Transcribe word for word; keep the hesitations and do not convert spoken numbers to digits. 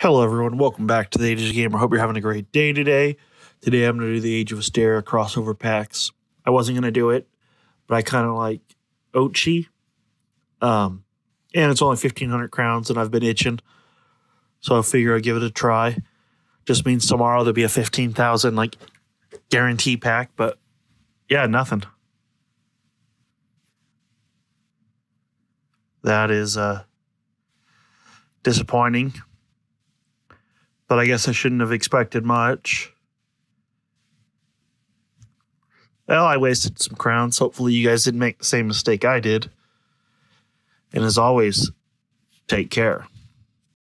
Hello everyone, welcome back to the Age of Gamer. Hope you're having a great day today. Today I'm going to do the Age of Ishtaria crossover packs. I wasn't going to do it, but I kind of like Ochi. Um, and it's only fifteen hundred crowns and I've been itching. So I figure I'll give it a try. Just means tomorrow there'll be a fifteen thousand like guarantee pack, but yeah, nothing. That is uh, disappointing. But I guess I shouldn't have expected much. Well, I wasted some crowns. Hopefully you guys didn't make the same mistake I did. And as always, take care.